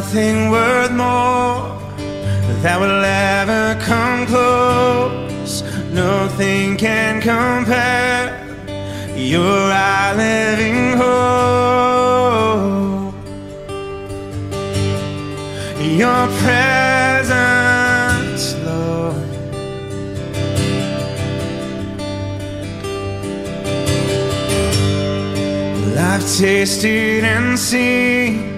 nothing worth more that will ever come close. Nothing can compare. You're our living hope. Your presence, Lord. Well, I've tasted and seen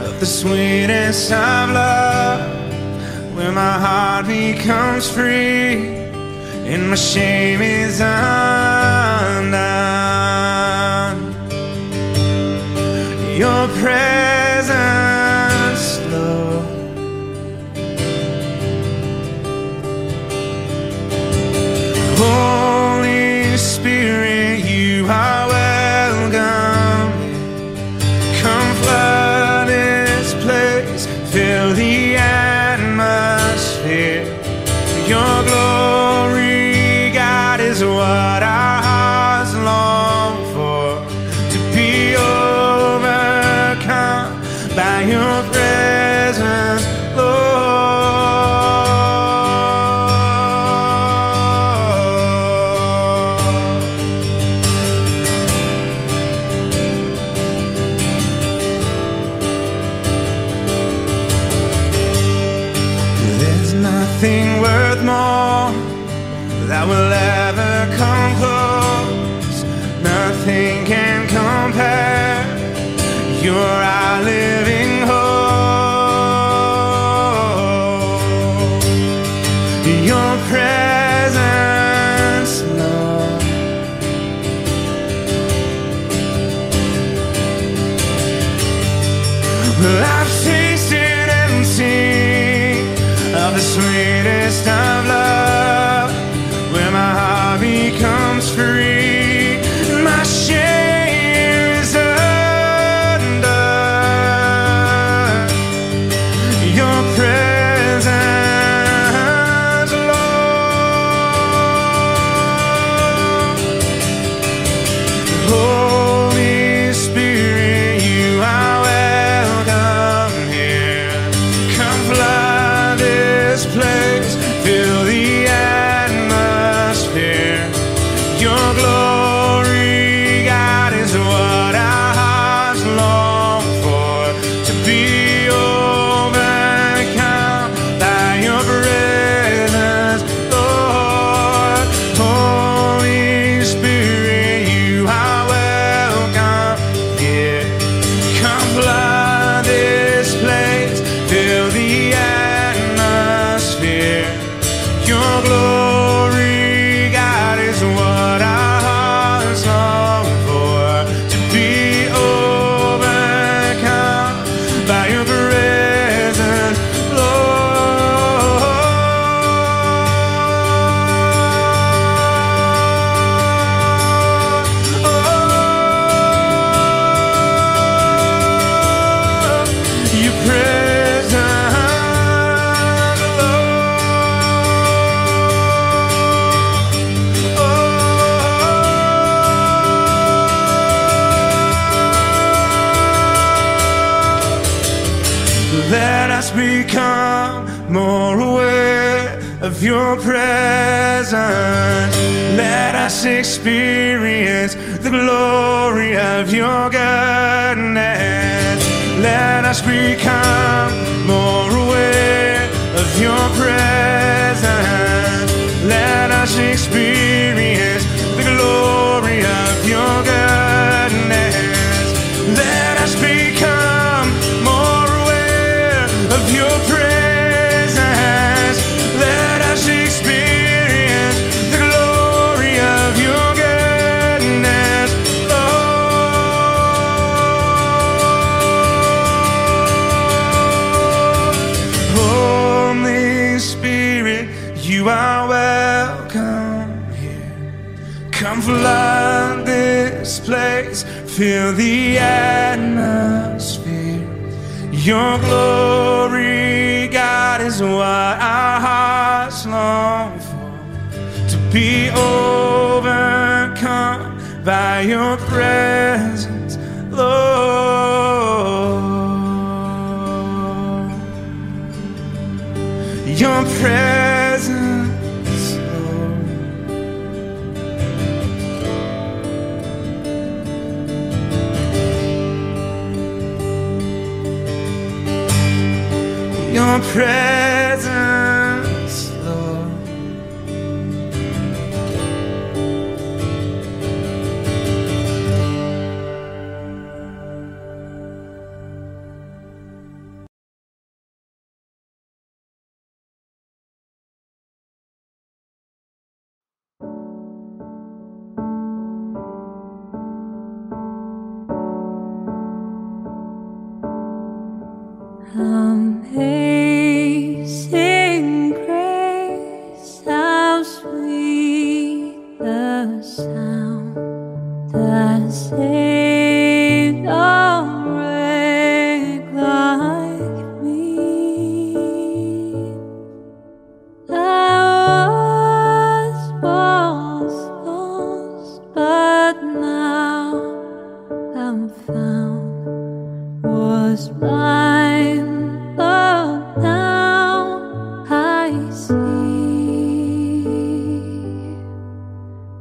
of the sweetest of love, where my heart becomes free and my shame is undone. Your presence, Lord. Holy Spirit, you are welcome. Come flood this place, fill the atmosphere. Your glory, what our hearts long for, to be overcome by your presence, Lord. There's nothing worth more that will ever come close. Nothing can compare. You're our living hope. Your presence, Lord. Well, I've tasted and seen of the sweetest of love, where my heart becomes free, my shame is undone. Your presence, Lord. Holy Spirit, you are welcome here. Come flood this place, fill the air. Your glory, God, is what our hearts long for, to be overcome by your presence, Lord. Holy Spirit, you are welcome here. Come flood this place, fill the atmosphere. Your glory, become more aware of your presence. Let us experience the glory of your goodness. Let us become more aware of your presence. Let us experience the glory of your goodness. Let us become of your presence. Let us experience the glory of your goodness, Lord. Holy Spirit, you are welcome here. Come flood this place, fill the atmosphere. Your glory, God, is what our hearts long for, to be overcome by your presence, Lord. your presence, Lord. Your presence, Amazing grace, how sweet the sound that saved a wreck like me. I was once lost, but now I'm found, was blind, but now I see,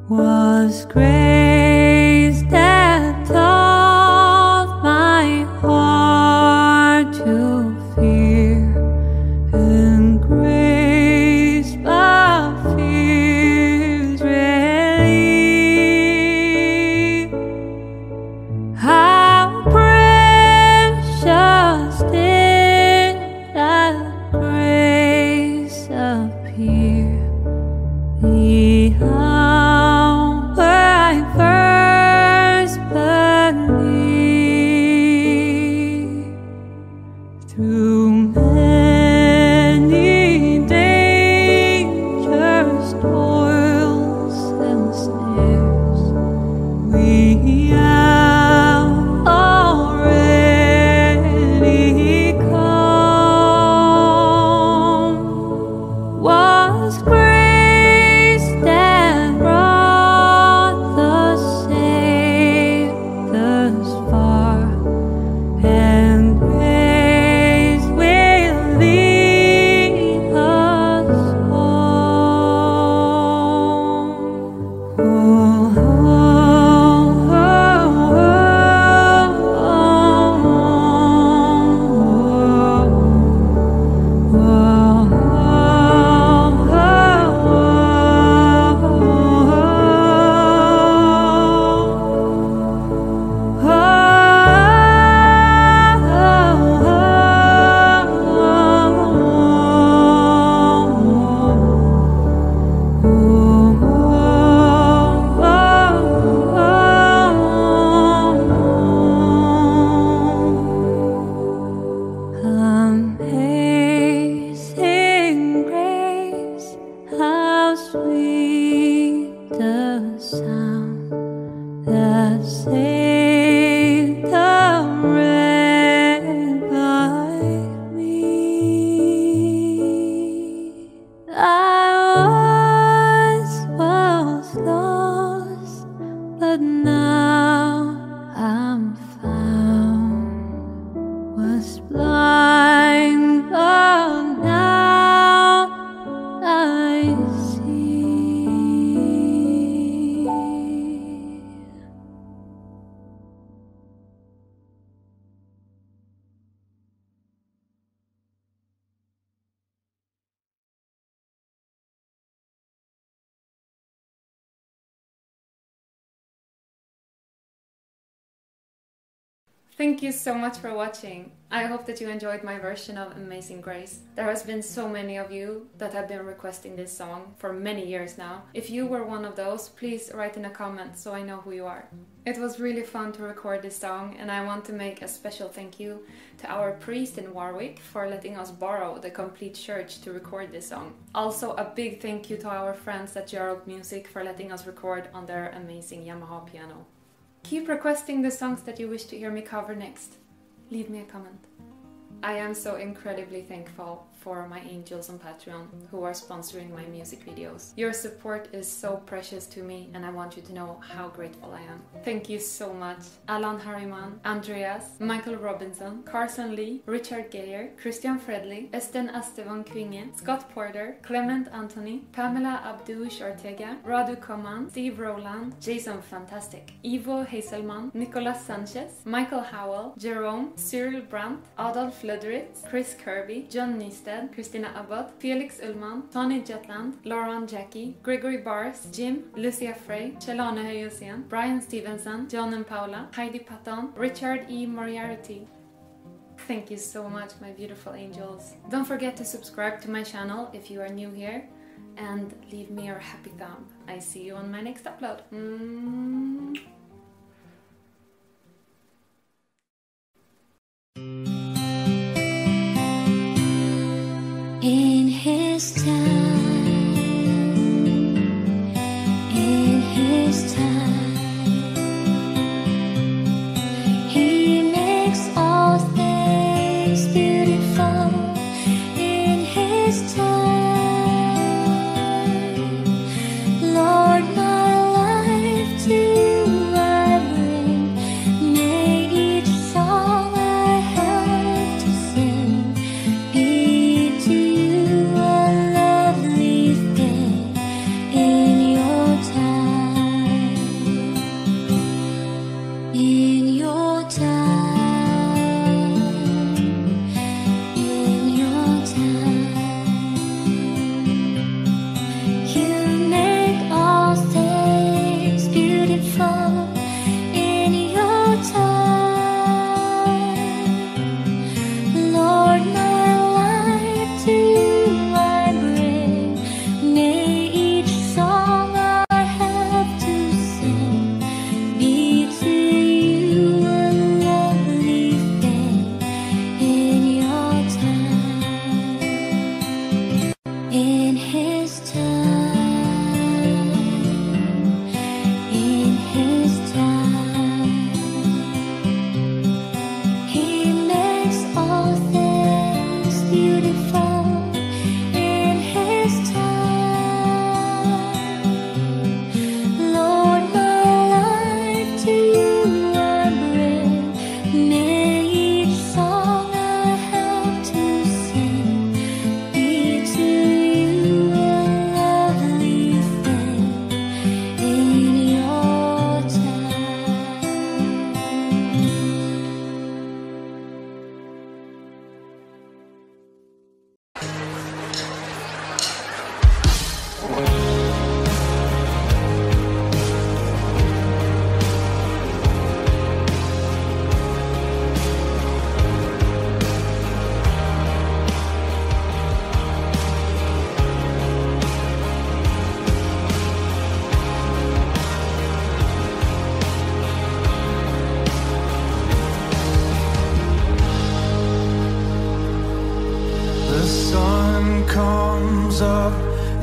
was grace that taught my heart to fear, and grace by fear's relief. How precious did grace appear, the hour I first believed. Through many dangers, toils and snares, we have already come. Was grace that brought the Savior thus far, and grace will lead us home. Oh, oh, oh, oh, oh, oh, oh, oh. Amazing grace, how sweet the sound that saved a wreck like me. I was lost, but now I'm found, was blind, but now I see. Thank you so much for watching. I hope that you enjoyed my version of Amazing Grace. There has been so many of you that have been requesting this song for many years now. If you were one of those, please write in a comment so I know who you are. It was really fun to record this song, and I want to make a special thank you to our priest in Warwick for letting us borrow the complete church to record this song. Also a big thank you to our friends at Gerald Music for letting us record on their amazing Yamaha piano. Keep requesting the songs that you wish to hear me cover next. Leave me a comment. I am so incredibly thankful for my angels on Patreon who are sponsoring my music videos. Your support is so precious to me and I want you to know how grateful I am. Thank you so much. Alan Harriman, Andreas, Michael Robinson, Carson Lee, Richard Geyer, Christian Fredley, Estevon-Kvinge, Scott Porter, Clement Anthony, Pamela Abdouche-Ortega, Radu Coman, Steve Rowland, Jason Fantastic, Ivo Hazelman, Nicolas Sanchez, Michael Howell, Jerome Cyril, Brandt Adolf, Chris Kirby, John Nystedt, Christina Abbott, Felix Ullmann, Tony Jetland, Lauren Jackie, Gregory Bars, Jim, Lucia Frey, Celona Heyosian, Brian Stevenson, John and Paula, Heidi Patton, Richard E. Moriarty. Thank you so much, my beautiful angels. Don't forget to subscribe to my channel if you are new here and leave me your happy thumb. I see you on my next upload. In his time, in his time, he makes all things beautiful. In his time, Lord, my life to you I bring. May each song I have to sing be to you.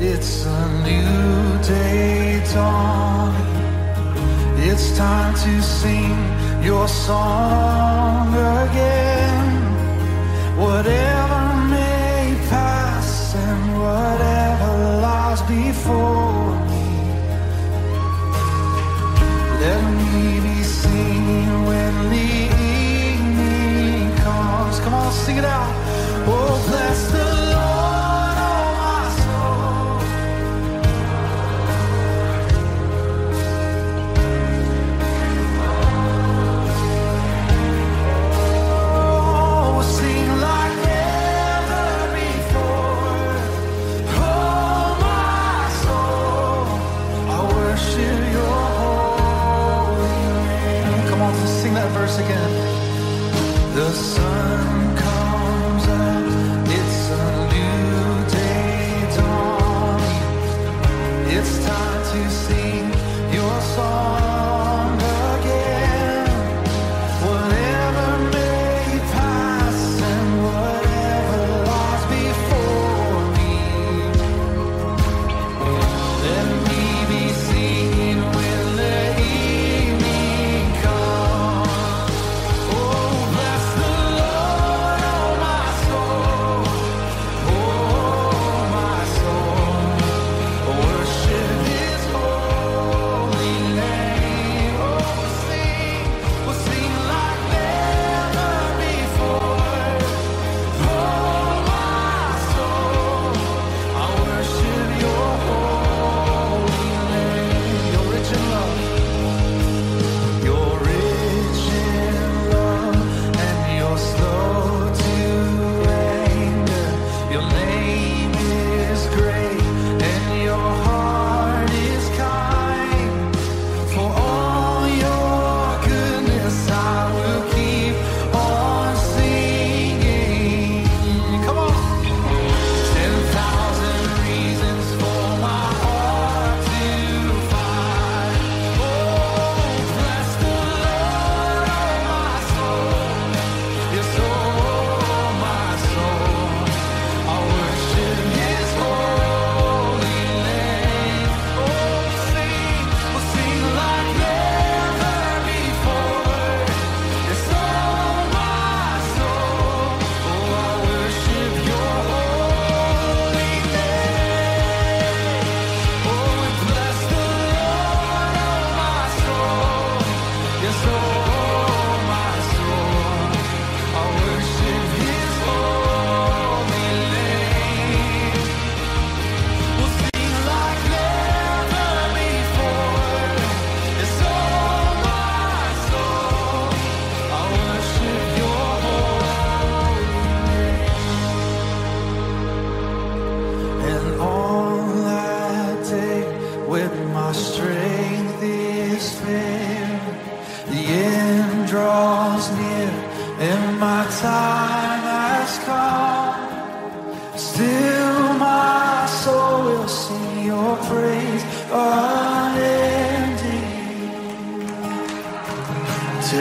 It's a new day dawn. It's time to sing your song again. Whatever may pass and whatever lies before me, let me be singing when the evening comes. Come on, sing it out. Oh, bless the Lord. Again, the sun comes up, it's a strength is fair, the end draws near, and my time has come. Still my soul will sing your praise unending. 10,000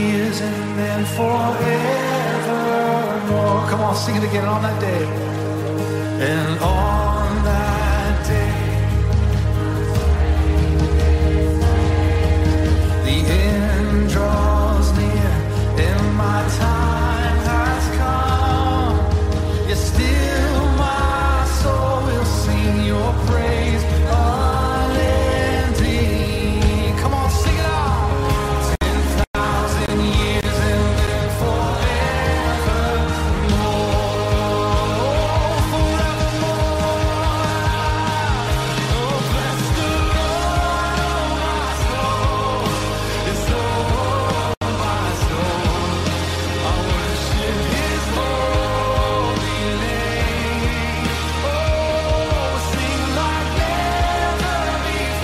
years and then forevermore. Come on, sing it again on that day. And on that day, the end draws near, and my time has come. Yet still my soul will sing your praise unending. Come on, sing it out. 10,000 years and then forevermore. Oh, bless the Lord, my soul, and so my soul. I worship His holy name. Oh, sing like never before.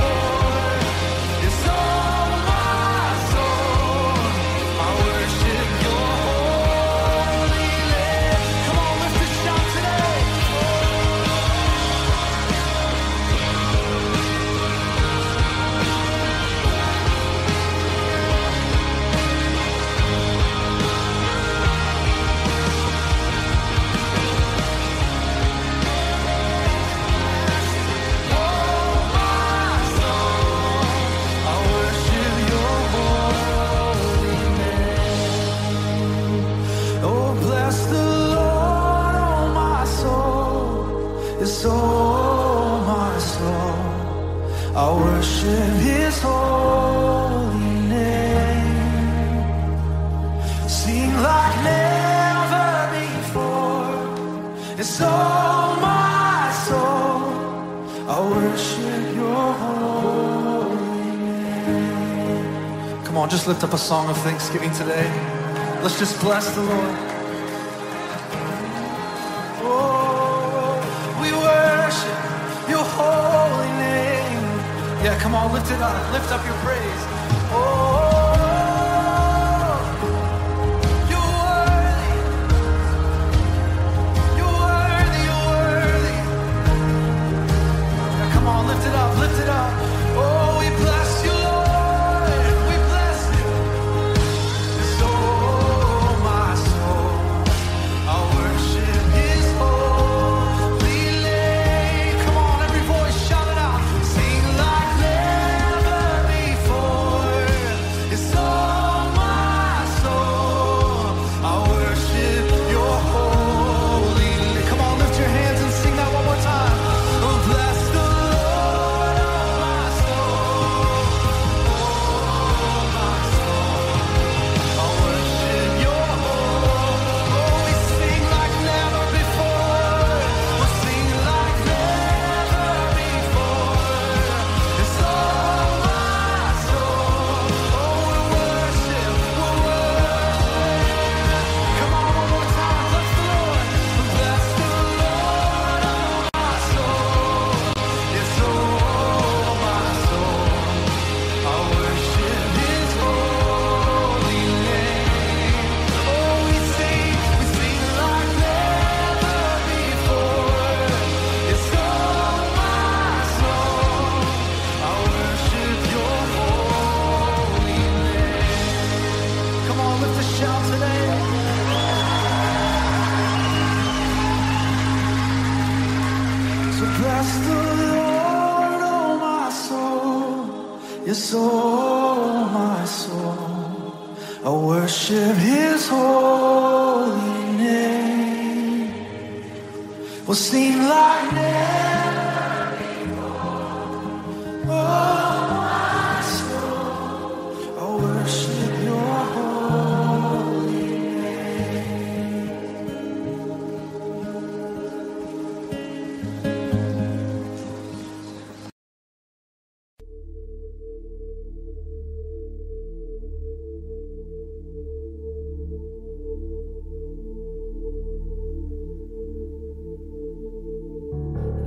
And so my soul, I worship Your holy name. Come on, lift a shout today. Oh, bless the Lord, oh my soul, yes, oh my soul, I worship His holy name. Sing like never before, yes, oh my soul, I worship Your holy name. Come on, just lift up a song of thanksgiving today. Let's just bless the Lord. Oh, we worship Your holy name. Yeah, come on, lift it up. Lift up your praise. Oh, You're worthy. You're worthy, You're worthy. Yeah, come on, lift it up, lift it up. Oh, we bless You, Lord. We bless You. So my soul, I worship His holy name. Come on, every voice, shout it out. Sing like never before. It's all my soul, I worship Your holy name. Come on, lift your hands and sing that one more time. Oh, bless the Lord, oh my soul. Oh, my soul, I worship Your holy. Oh, we sing like never before. We'll sing like never before. It's all my soul. Oh, we worship, we worship. Come on, one more time, bless the Lord. Bless the Lord, oh my soul. It's all my soul. I worship His holy name. Oh, we sing like never before. It's all my soul. I worship Your holy name. Come on, lift a shout today. So bless the Lord, oh my soul, yes, oh my soul, I worship His holy name. We'll sing like never before, oh my soul, I worship Your holy name.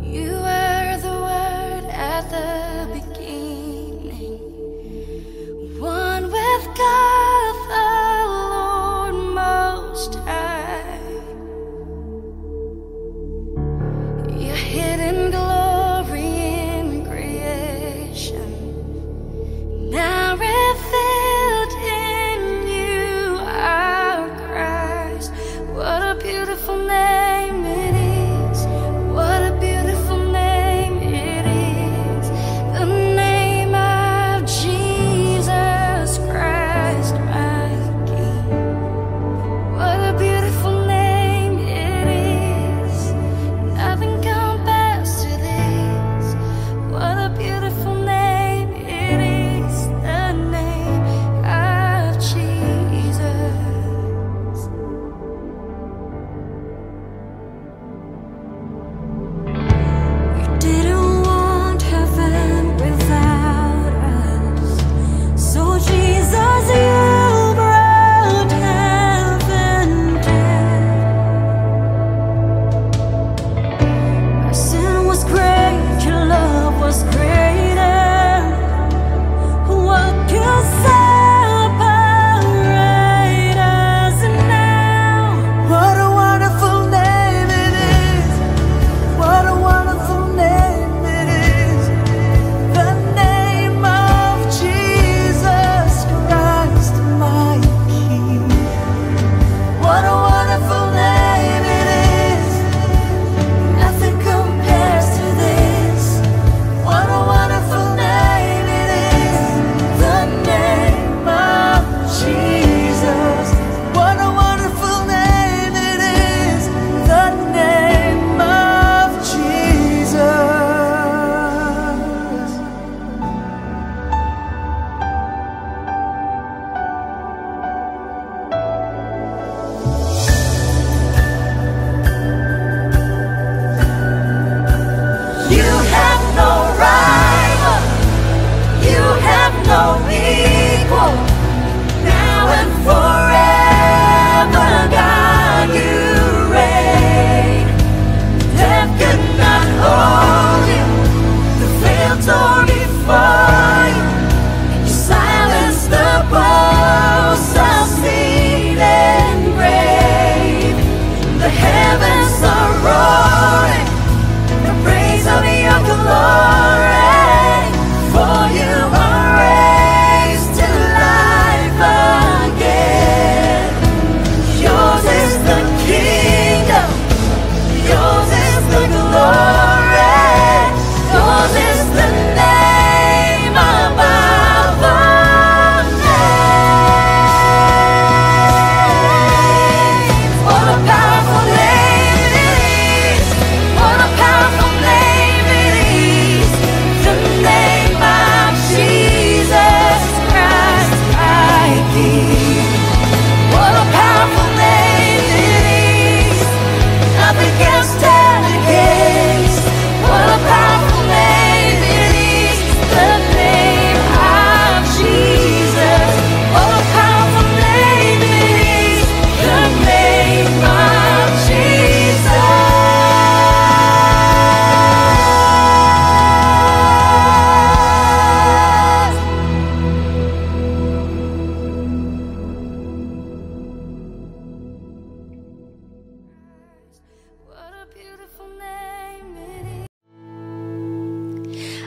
You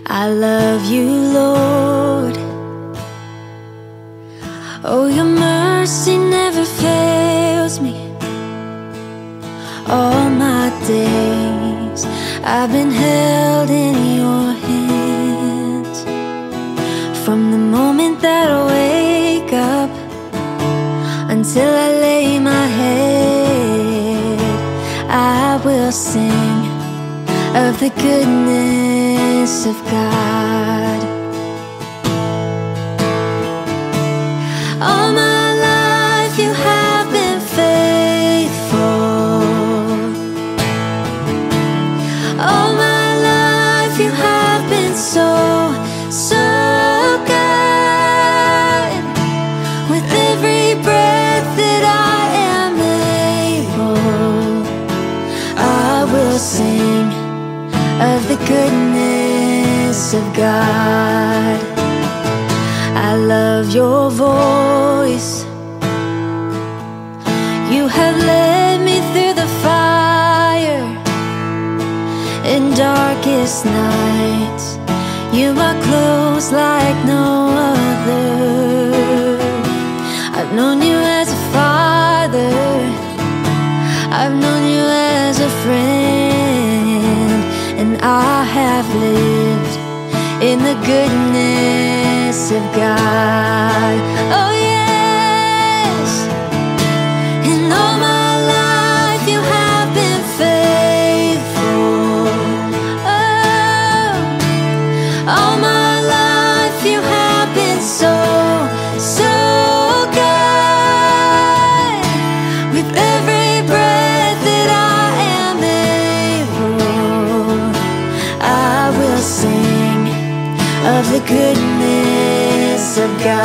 I love you, Lord. Oh, your mercy never fails me. All my days I've been held in your hands. From the moment that I wake up until I lay my head, I will sing of the goodness of God. All my life you have been faithful. All my life you have been so good. With every breath that I am able, I will sing of the goodness of God. I love your voice. You have led me through the fire in darkest nights. You are close like no other. I've known you as a father, I've known you as a friend, and I have lived in the goodness of God. Oh yes, in all my life you have been faithful. Oh, all my life you have been so good. With every breath that I am able, I will sing of the goodness of God.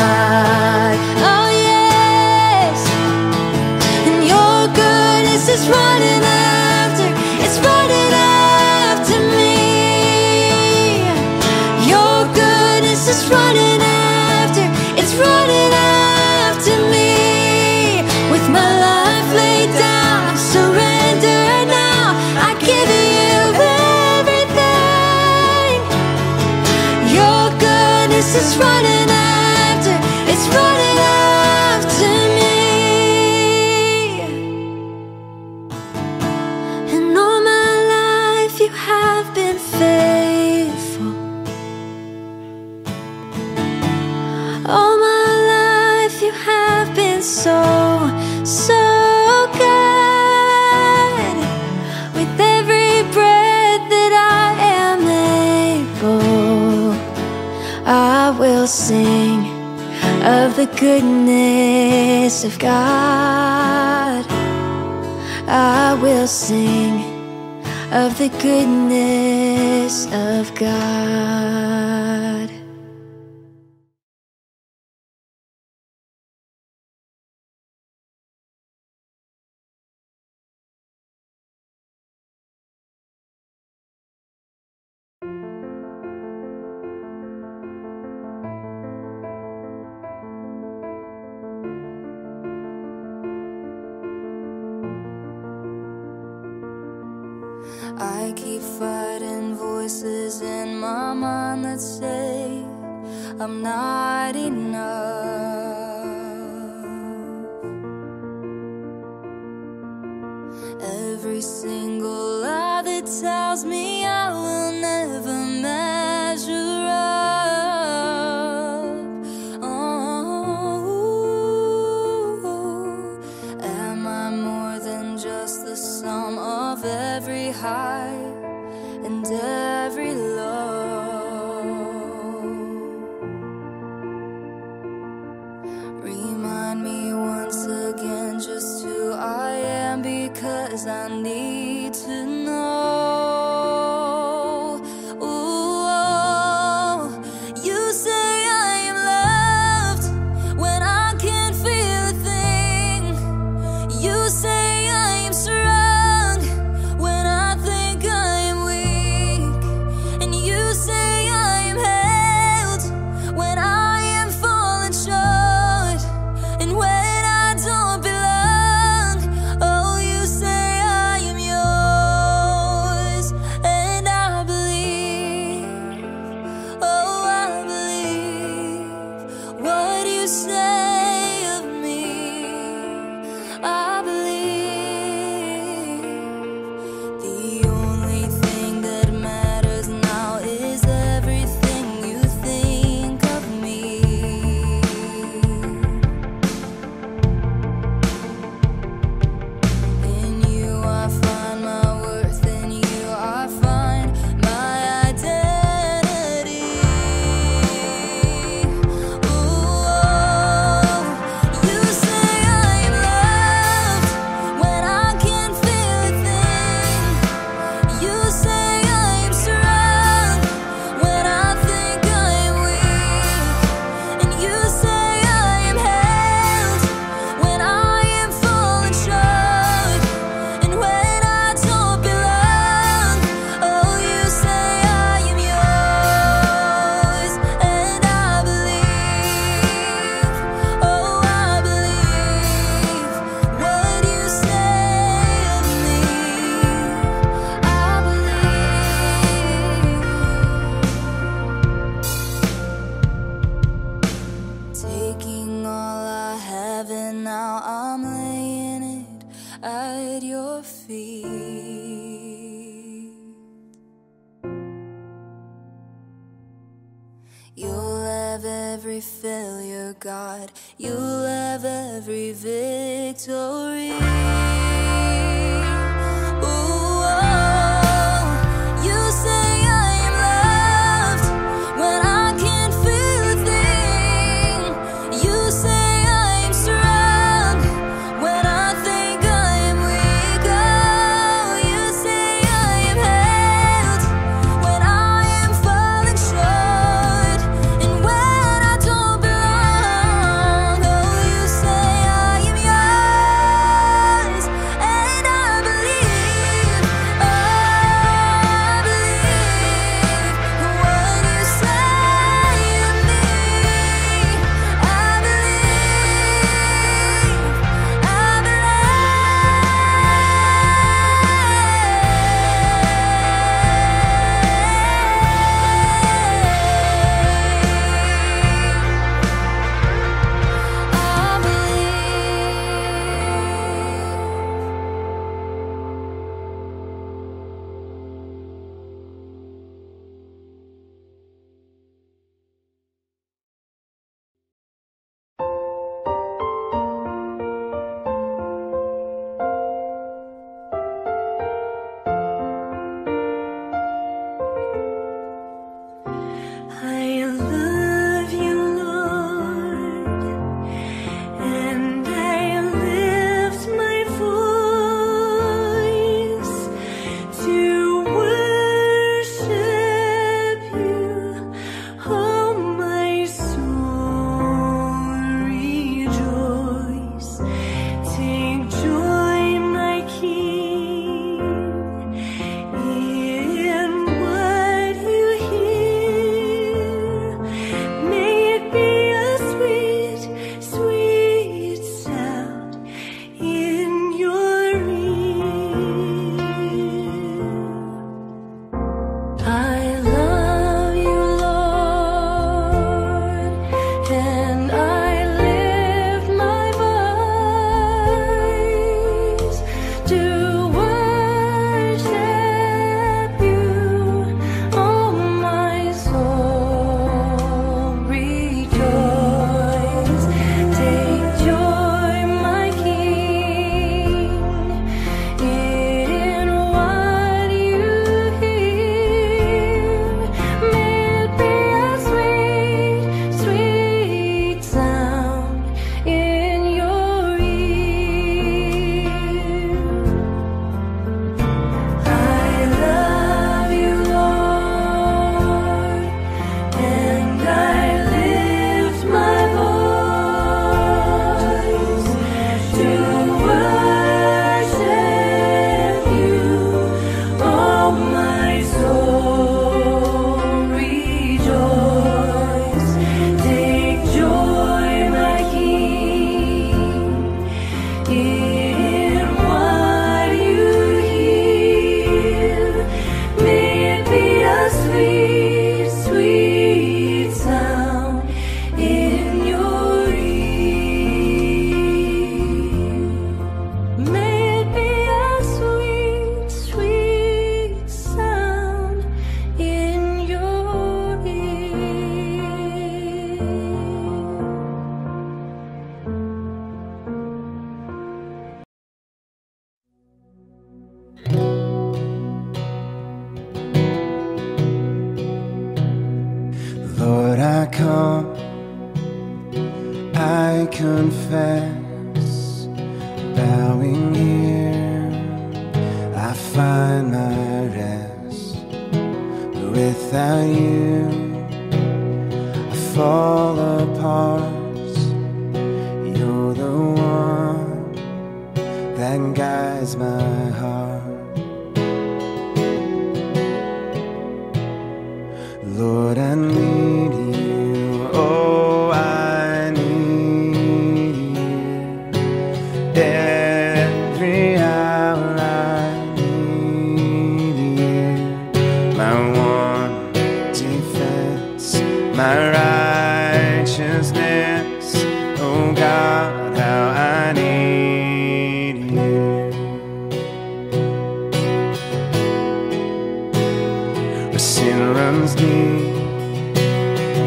Oh yes, and your goodness is running after, it's running after me. Your goodness is running after, it's running after me. With my life laid down, I surrender now, I give you everything. Your goodness is running after, it's running after me. And all my life you have been faithful. All my life you have been so good. With every breath that I am able, I will sing of the goodness of God. I will sing of the goodness of God. I keep fighting voices in my mind that say I'm not enough. Every single lie that tells me I will never measure up. Oh, am I more than just the sum of every high and every low? Remind me once again just who I am, because I need to know. Ooh, you say I am loved when I can't feel a thing. You say I am strong. every failure, God. You'll have every victory. Ooh, oh, you say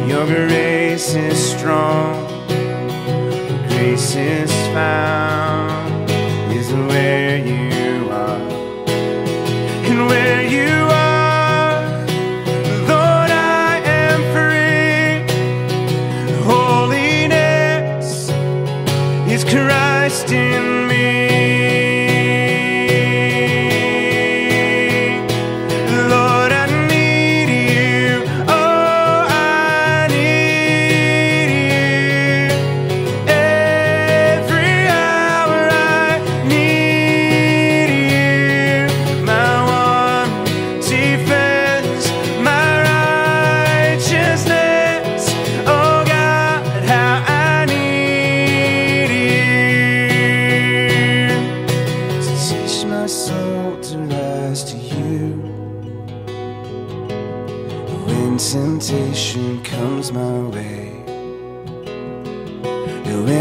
Your grace is strong, your grace is found, is where you are. And where you are, Lord, I am free. Holiness is Christ in me.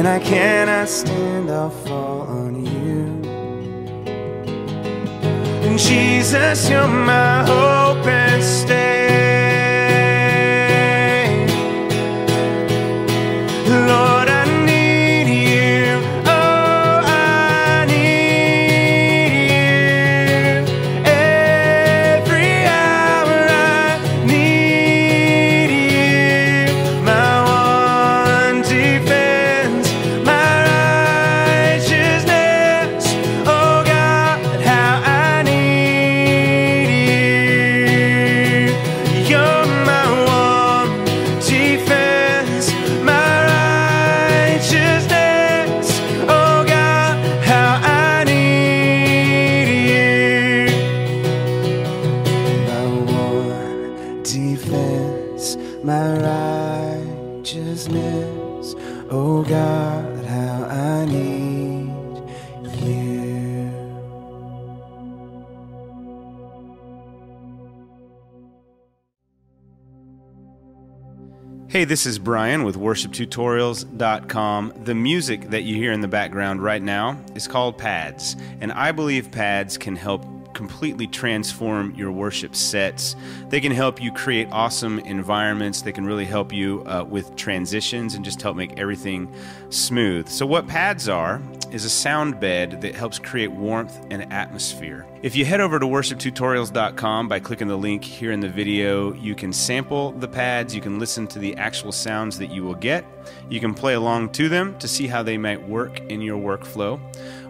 I cannot stand, I'll fall on you. And Jesus, you're my hope and stay. Lord, I need you. Oh, I need you. Every hour I need you. My one defense, hey, this is Brian with worshiptutorials.com. The music that you hear in the background right now is called pads, and I believe pads can help completely transform your worship sets. They can help you create awesome environments. They can really help you with transitions and just help make everything smooth. So what pads are is a sound bed that helps create warmth and atmosphere. If you head over to worshiptutorials.com by clicking the link here in the video, you can sample the pads, you can listen to the actual sounds that you will get, you can play along to them to see how they might work in your workflow.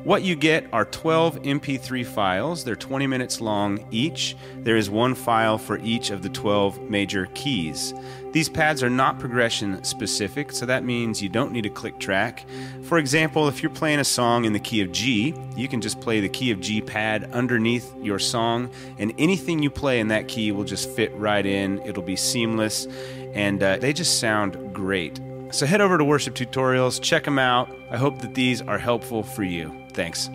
What you get are 12 MP3 files. They're 20 minutes long each. There is one file for each of the 12 major keys. These pads are not progression specific, so that means you don't need a click track. For example, if you're playing a song in the key of G, you can just play the key of G pad underneath your song, and anything you play in that key will just fit right in. It'll be seamless, and they just sound great. So head over to Worship Tutorials, check them out. I hope that these are helpful for you. Thanks.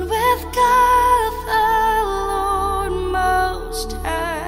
With God the Lord Most High.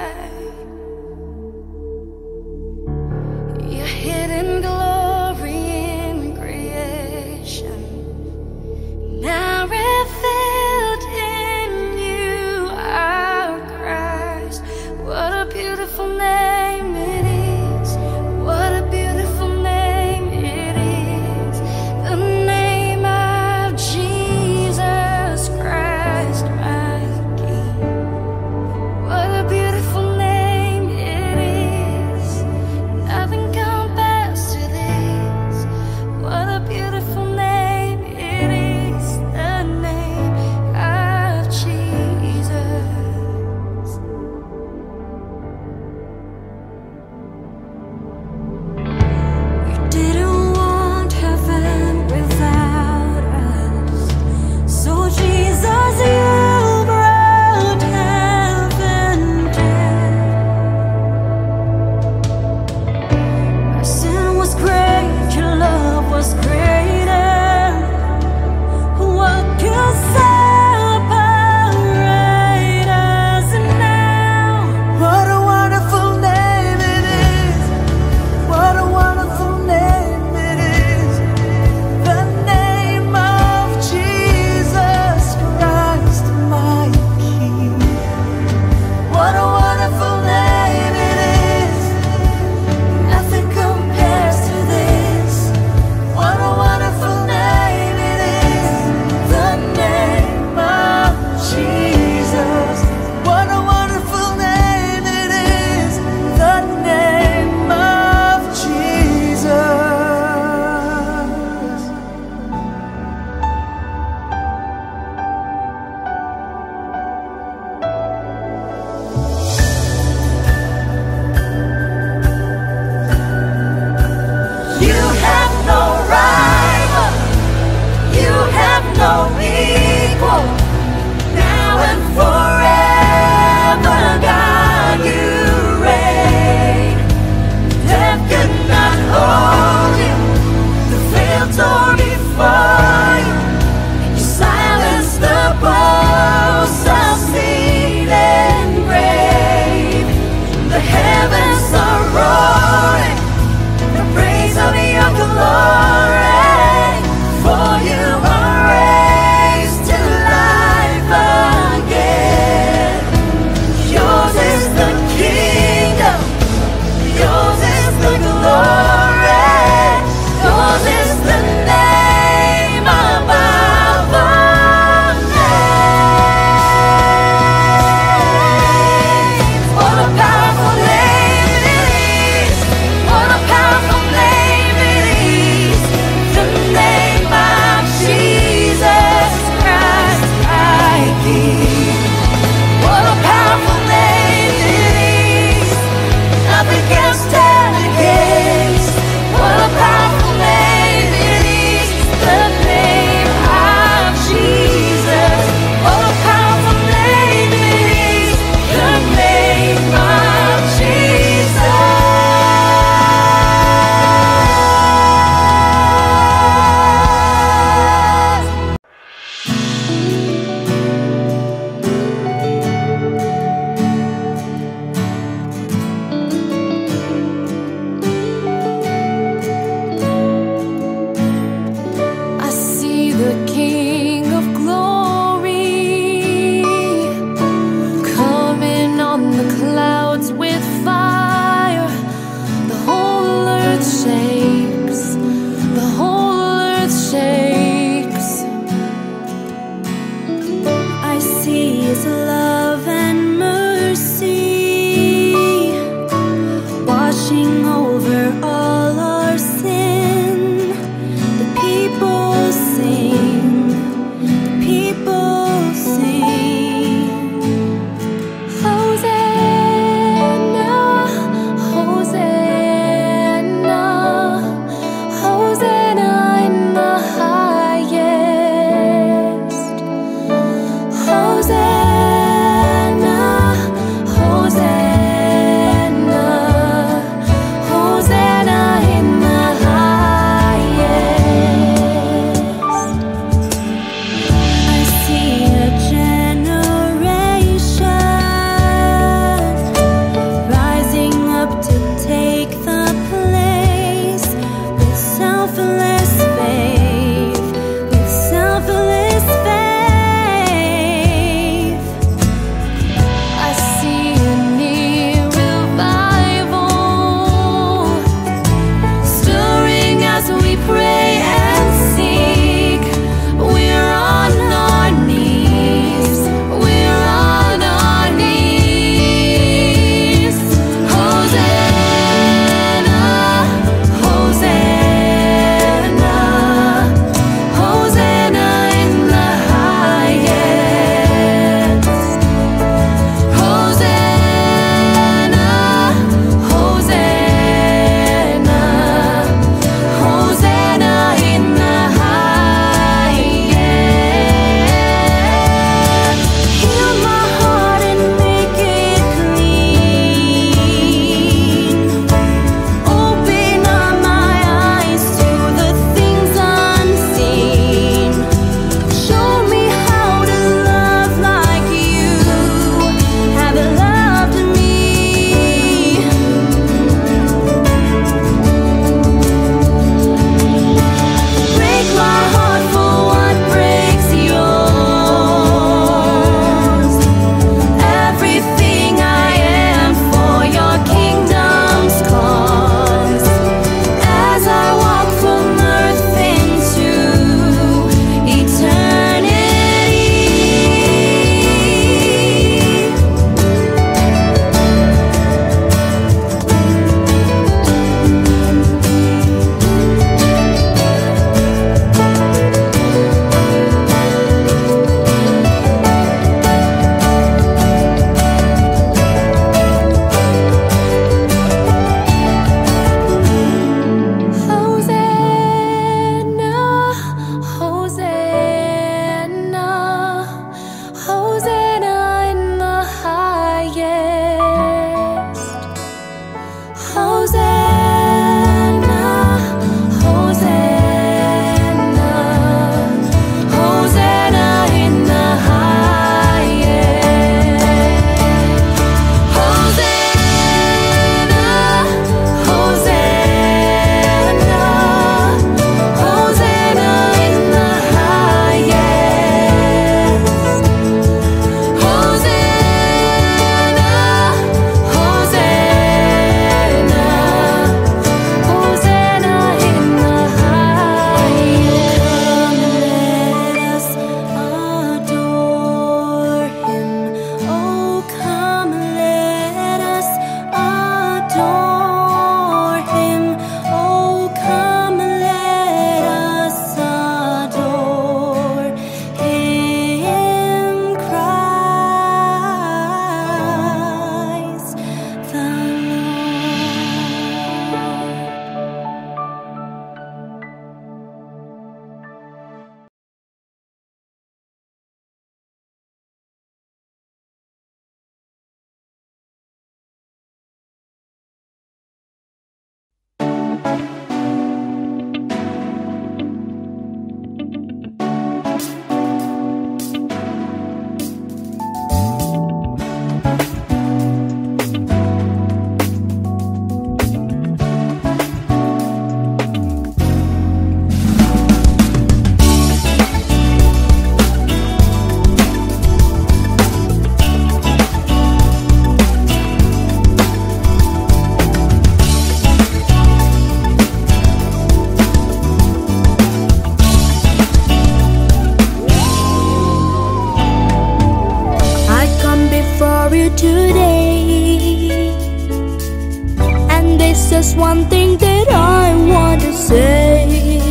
just one thing that I want to say.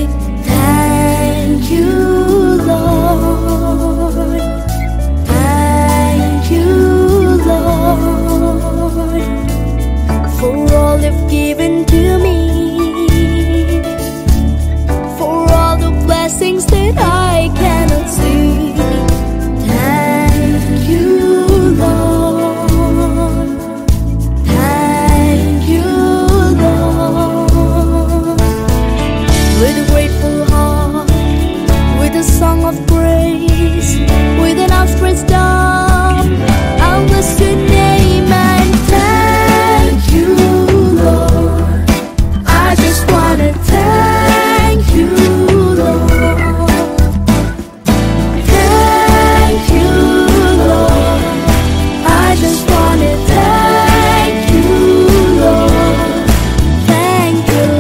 Thank you, Lord. Thank you, Lord, for all you've given to me, for all the blessings that I cannot see. Thank you, Lord. Song of grace, with an outstretched arm, I'll bless your name and thank you, Lord. I just wanna thank you, Lord. Thank you, Lord. I just wanna thank you, Lord. Thank you, Lord.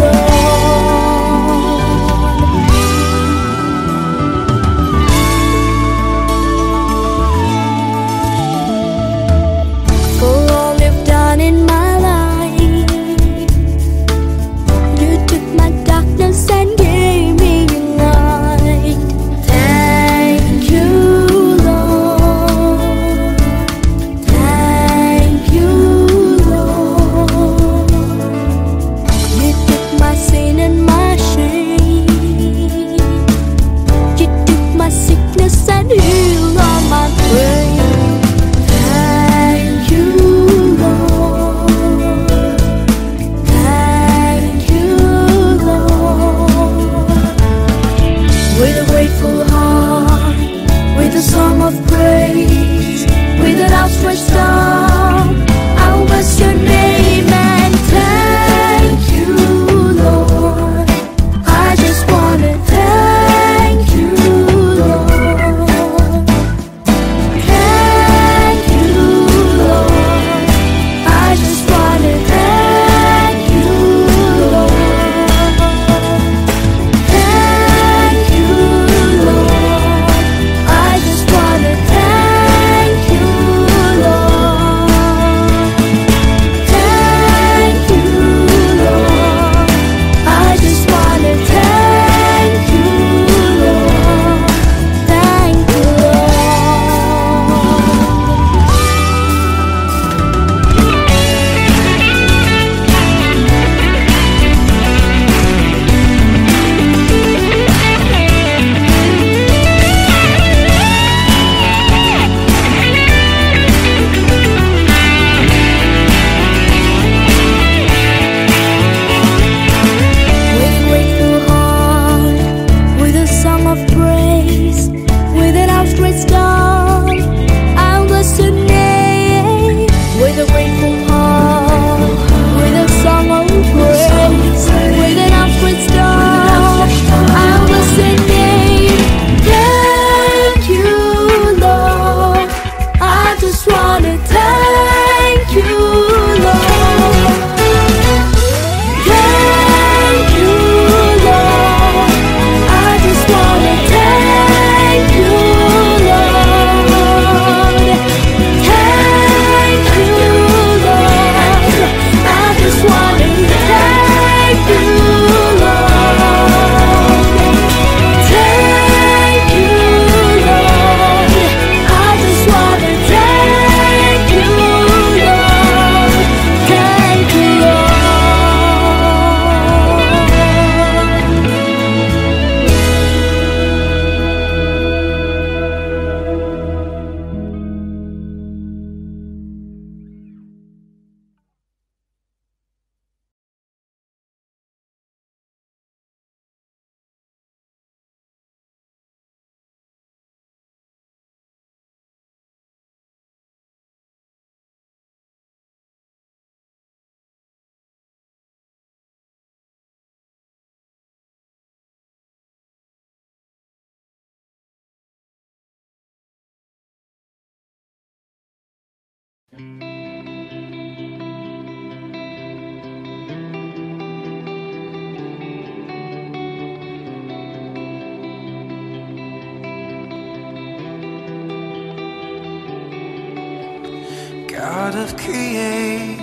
God of creation,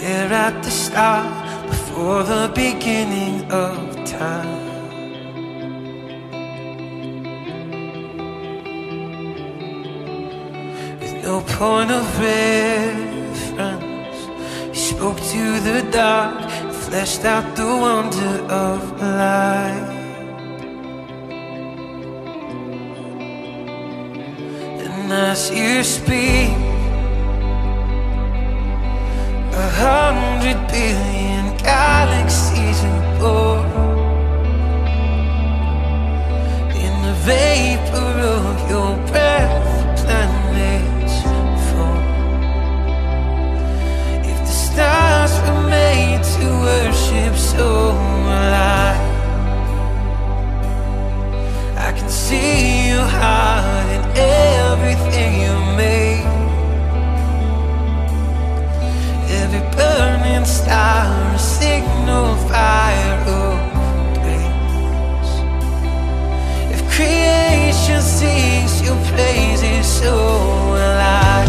there at the start, before the beginning of time. With no point of reference, you spoke to the dark, fleshed out the wonder of life. And as you speak, 100 billion galaxies are born. In the vapor of your breath, the planets form. If the stars were made to worship so alive, I can see your heart in everything you make. Every burning star, a signal, fire, or blaze. If creation sings your praises so alive.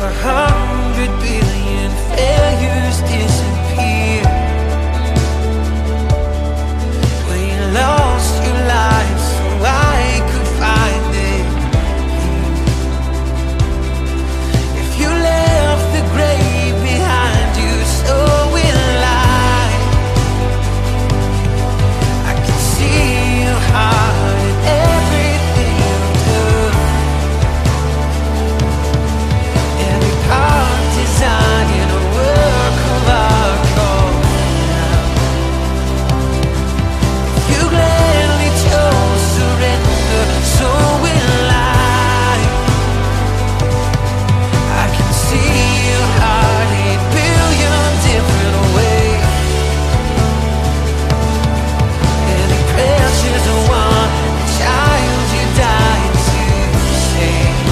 400 billion failures disappear. Well, you lost your life so I could find it. If you left the grave behind you, so will I can see your heart in everything you do. Every part designed in a work of art called love. If you gladly chose surrender, so will I can see your heart 8 billion different ways. And it precious one, the child you died to save.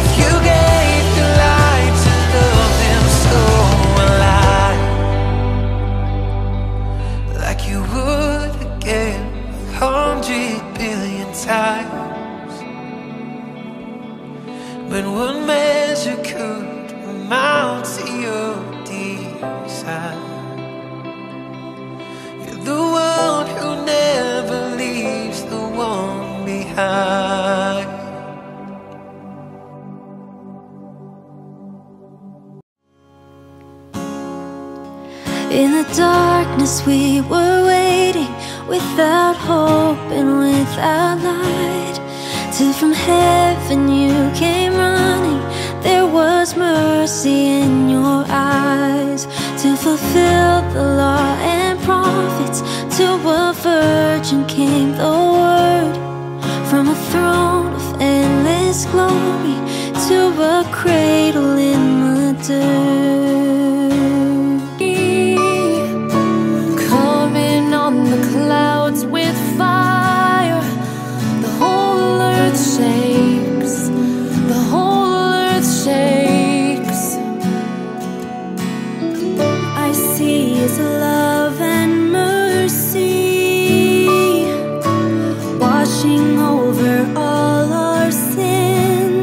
If you gave the light to love them so alive, like you would again 100 billion times. But one measure could amount to your desire. You're the one who never leaves the one behind. In the darkness we were waiting, without hope and without light, till from heaven you came running. There was mercy in your eyes, to fulfill the law and prophets. To a virgin came the word, from a throne of endless glory, to a cradle in the dirt. Coming on the clouds with fire, the whole earth shakes, the whole earth shakes. I see his love and mercy washing over all our sin.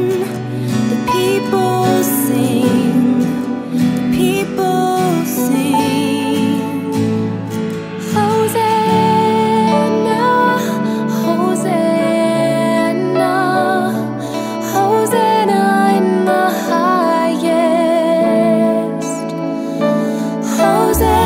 The people sing, the people sing. Hosanna, Hosanna, Hosanna in the highest. Hosanna.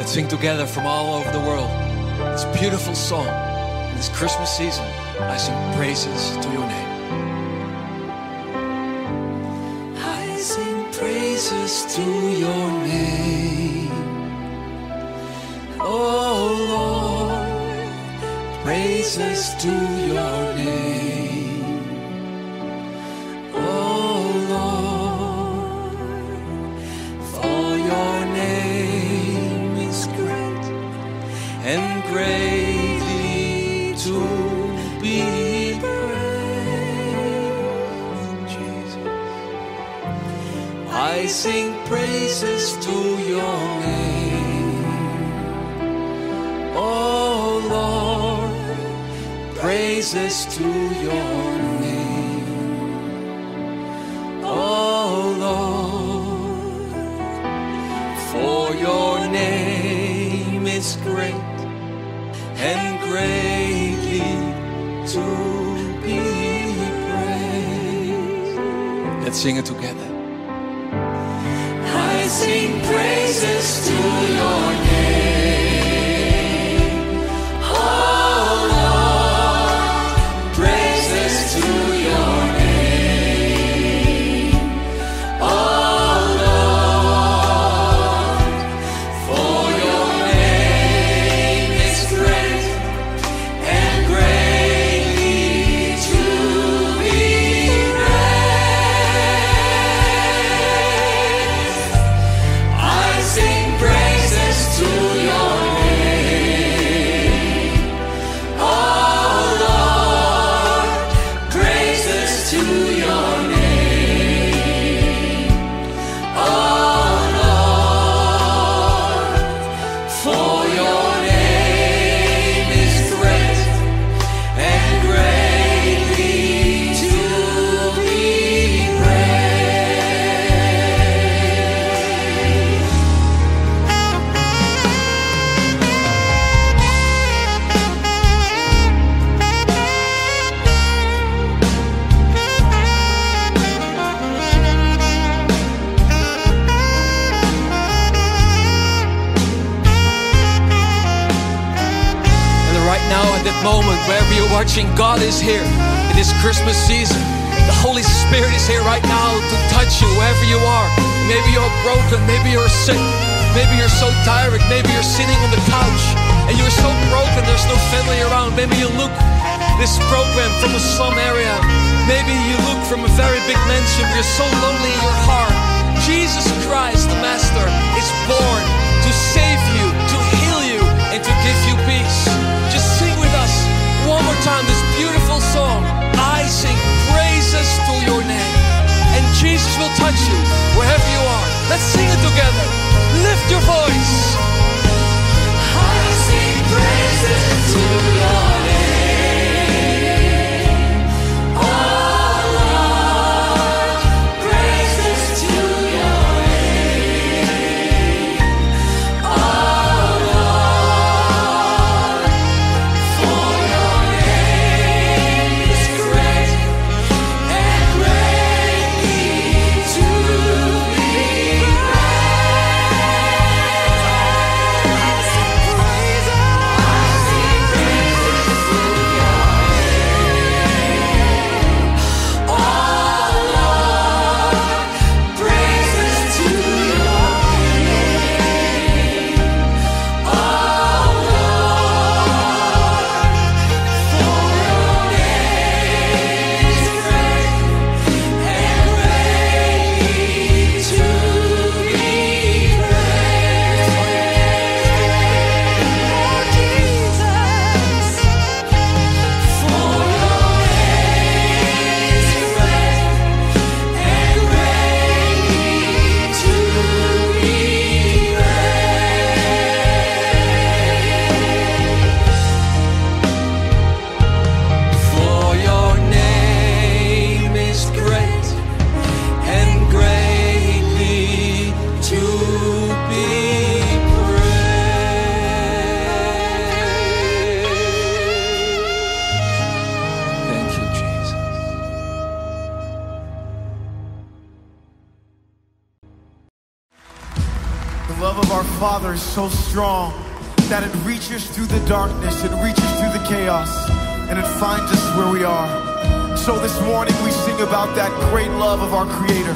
that sing together from all over the world this beautiful song. In this Christmas season, I sing praises to your name. I sing praises to your name. Oh Lord, praises to your name. And greatly to be praised, Jesus. I sing praises to your name, oh Lord, praises to your name, oh Lord, for your name is great. And greatly to be praised. Let's sing it together. I sing praises to your name, oh Lord, praises to your name, oh moment, wherever you're watching, God is here in this Christmas season. The Holy Spirit is here right now to touch you wherever you are. Maybe you're broken, maybe you're sick, maybe you're so tired, maybe you're sitting on the couch and you're so broken there's no family around. Maybe you look this program from a slum area, maybe you look from a very big mansion, but you're so lonely in your heart. Jesus Christ the Master is born to save you, to heal you, and to give you peace. One more time, this beautiful song, I sing praises to your name. And Jesus will touch you wherever you are. Let's sing it together. Lift your voice. I sing praises to your name. Oh Lord, praises to your name. Oh The love of our Father is so strong that it reaches through the darkness, it reaches through the chaos, and it finds us where we are. So this morning we sing about that great love of our Creator,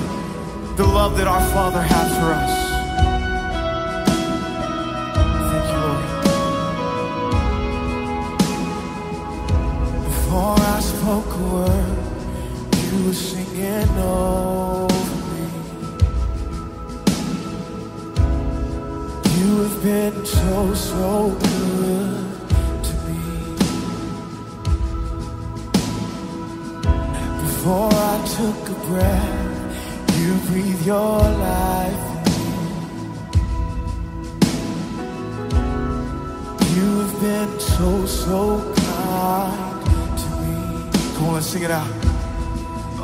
the love that our Father has for us. Before I spoke a word, you were singing over me. You have been so, so good to me. Before I took a breath, you breathed your life in me. You have been so, so kind. Come on, let's sing it out.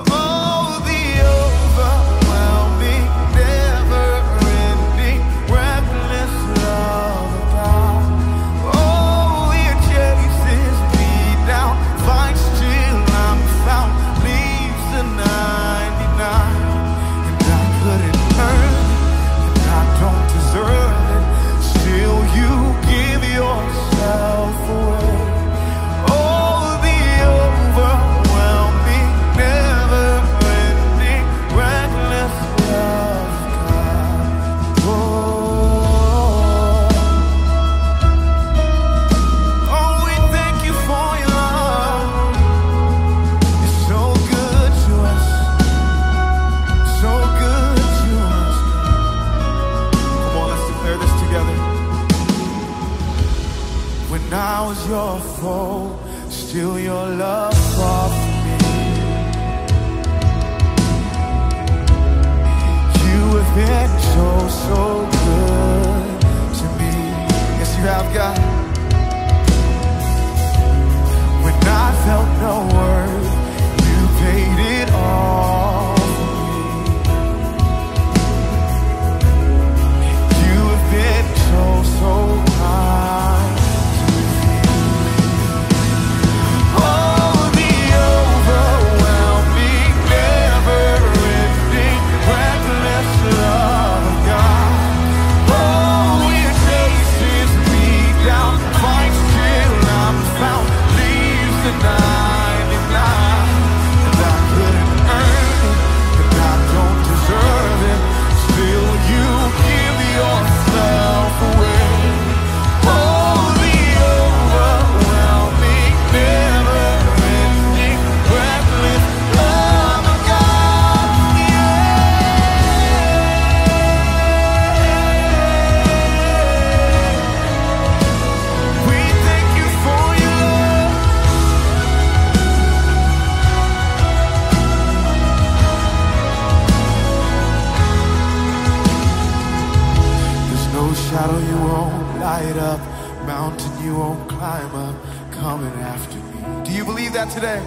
Oh, the overwhelming, never-ending, reckless love of God. Oh, it chases me down, fights till I'm found, leaves the 99. And I couldn't earn it, and I don't deserve it. Still, you give yourself away. Your fault, still your love far from me. You have been so, so good to me. Yes, you have, God. When I felt no worth, you paid it all for me. You have been so, so kind. Today,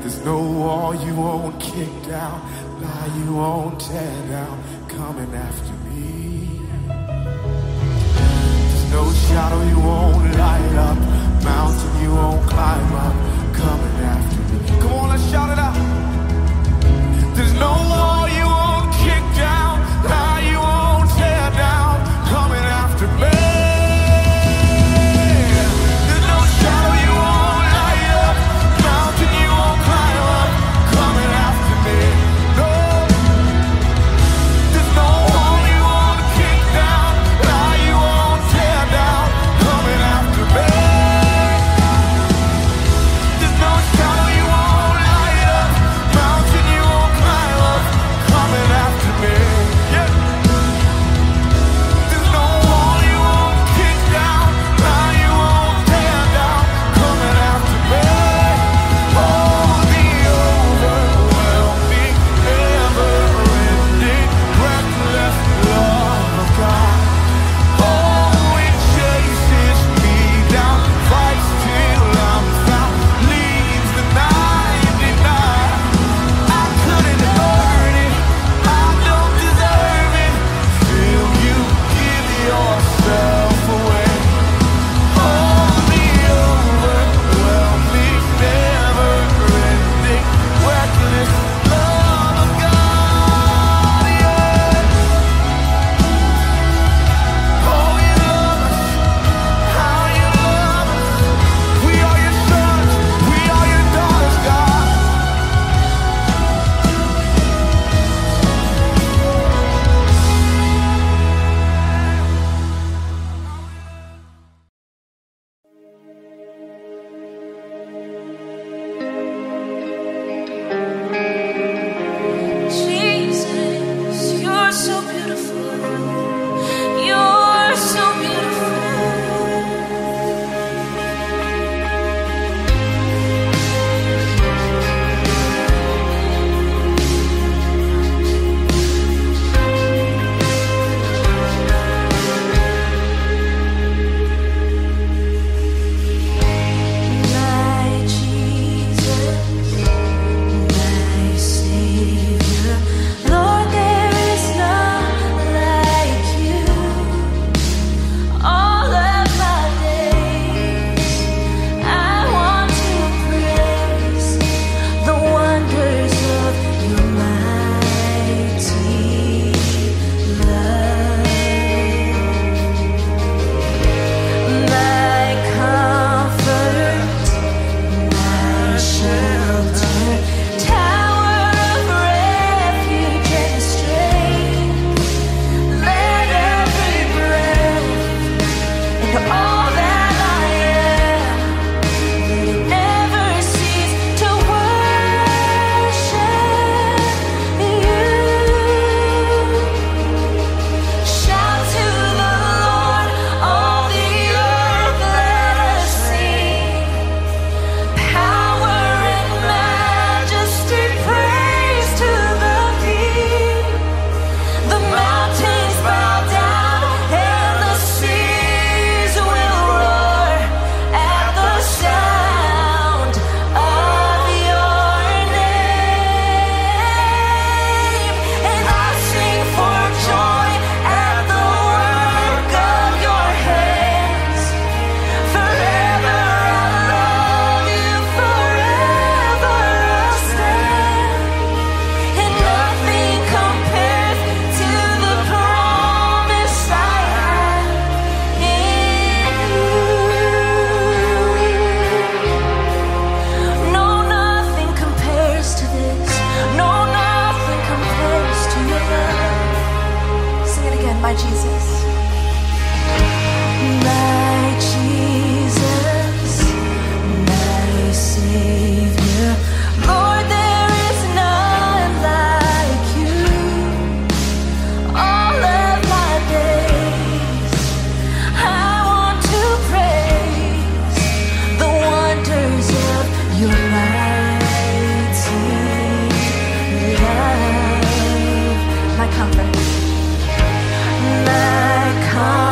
there's no wall you won't kick down, lie you won't tear down, coming after me. There's no shadow you won't light up, mountain you won't climb up, coming after me. Come on, let's shout it out. There's no wall you won't kick down, lie you won't tear down, coming after me. my Jesus. My Jesus, my Savior, Lord, there is none like you. All of my days I want to praise the wonders of your mighty love. My comfort, my comfort,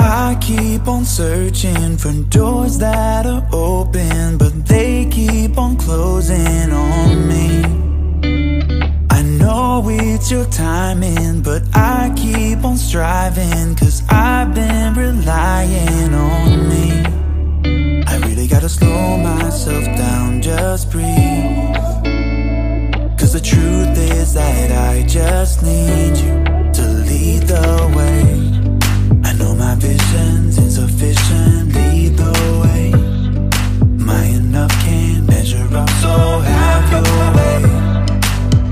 I keep on searching for doors that are open, but they keep on closing on me. I know it's your timing, but I keep on striving, 'cause I've been relying on me. I really gotta slow myself down, just breathe. The truth is that I just need you to lead the way. I know my vision's insufficient, lead the way. My enough can't measure up, so have your way.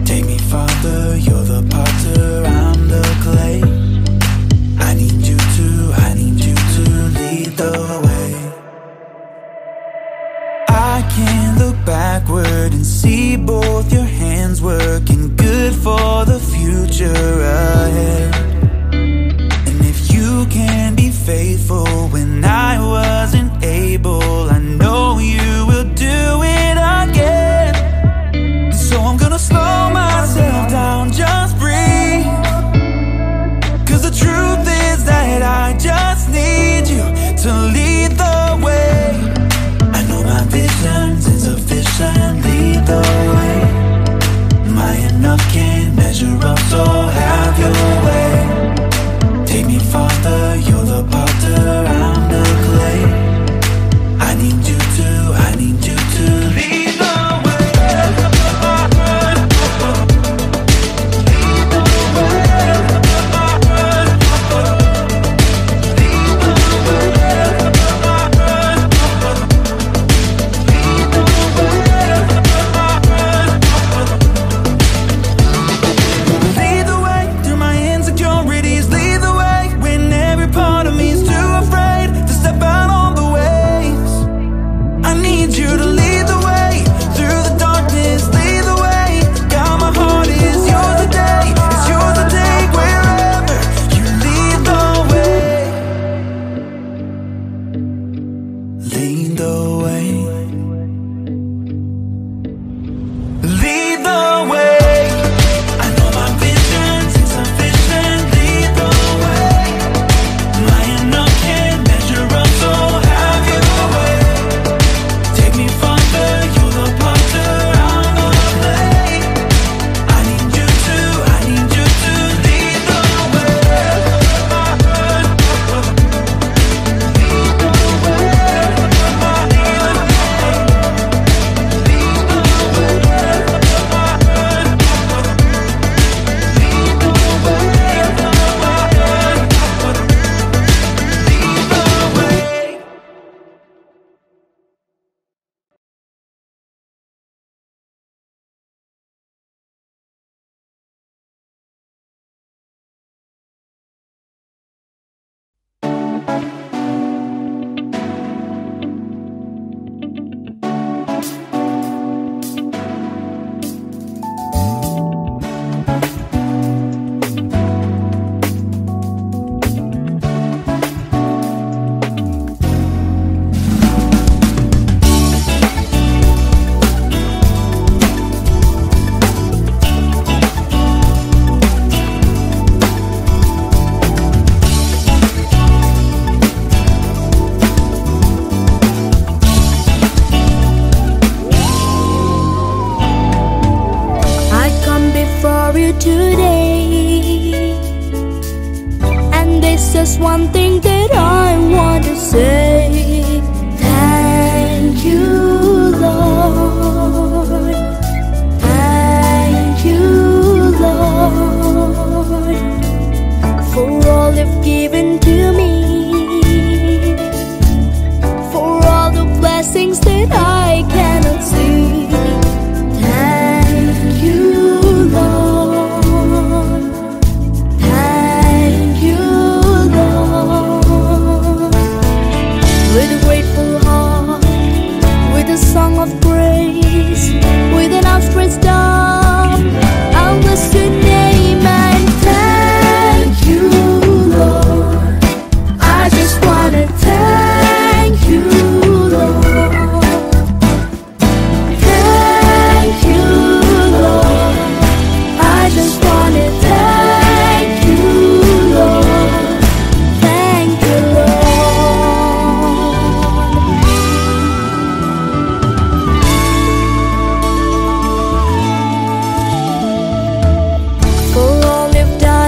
Take me farther, you're the potter, I'm the clay. I need you to lead the way. I can look backward and see both your hands working good for the future ahead. And if you can be faithful when I wasn't able, I know you will do it again. So I'm gonna slow myself down, just breathe, 'cause the truth is that I just need you to lead the way. I know my vision's insufficient, lead the way. My enough can't measure up, so have your way. Take me farther, you're the potter, I'm the clay. I need you to lead the way. Lead the way. Lead the way.